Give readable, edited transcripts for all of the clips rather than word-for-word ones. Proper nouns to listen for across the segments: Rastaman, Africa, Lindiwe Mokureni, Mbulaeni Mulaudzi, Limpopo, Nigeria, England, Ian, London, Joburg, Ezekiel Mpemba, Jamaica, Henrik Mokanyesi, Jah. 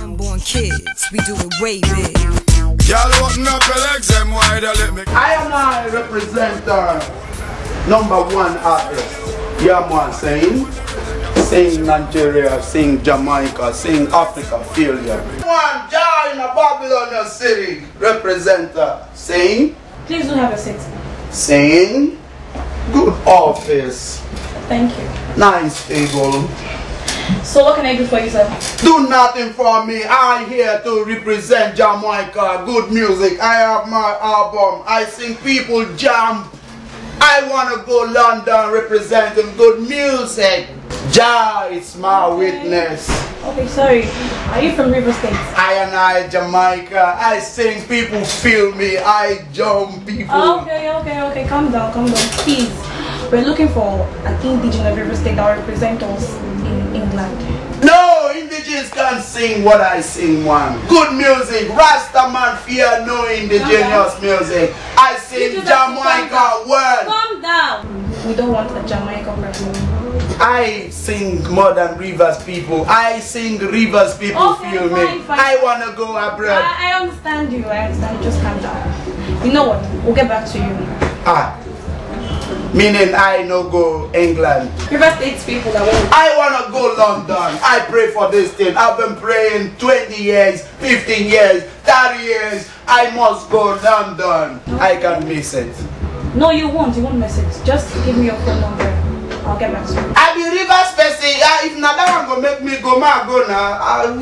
Unborn kids, we do it way big. Y'all open up your legs and wide a little bit. I am a representer, #1 artist. Yeah, man, sing Nigeria, sing Jamaica, sing Africa, failure. One jar in a Babylon city, representer, sing. Please don't have a seat. Sing. Good office. Thank you. Nice table. So what can I do for you, sir? Do nothing for me. I'm here to represent Jamaica. Good music. I have my album. I sing people jump. I want to go London representing good music. Jah is my witness. Okay, sorry. Are you from River States? I Jamaica. I sing, people feel me. I jump, people. Okay. Calm down. Please. We're looking for an indigenous River State that represents us in England. No, indigenous can't sing what I sing, man. Good music. Rastaman fear no indigenous music. I sing Jamaica word. Calm down. We don't want a Jamaica person. I sing more than Rivers people. I sing Rivers people, okay, feel me. Fine. I want to go abroad. I understand you. Just calm down. You know what? We'll get back to you. Meaning I no go England. Rivers States people that want. I want to go London. I pray for this thing. I've been praying 20 years, 15 years, 30 years. I must go London. Okay. I can miss it. No, you won't. You won't miss it. Just give me your phone number. I'll get back to you. I be Rivers person. If another one go make me go, ma go now.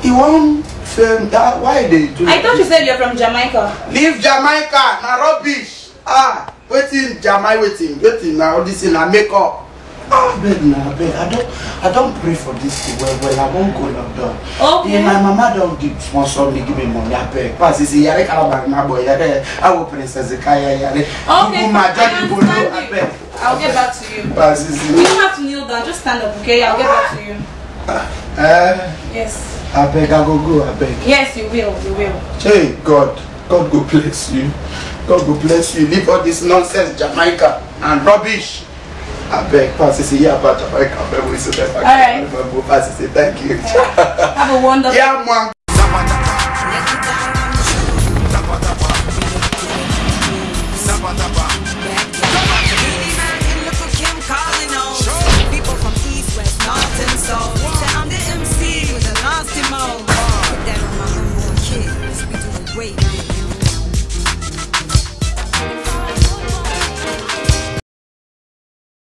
He won't film that. Why they do? I thought you said you're from Jamaica. Leave Jamaica, na rubbish. Waiting, Jamaica, waiting. Now this in a makeup. I beg. I don't pray for this thing. Well, I won't go London. Okay. Yeah, my mama don't give sponsor me, give me money. I beg. Pass this. Yare kalabag na boy. Yare, I will princess the kaya yare. Okay. I beg. I'll get back to you. You don't have to kneel down, just stand up, okay? I'll get back to you. Yes. I beg, I will go, I beg. Yes, you will. Hey, God will bless you. God will bless you. Leave all this nonsense, Jamaica, and rubbish. I beg, pass it, yeah, but Jamaica, I beg, we should have. All right. Pass it, thank you. Have a wonderful day. Yeah, man.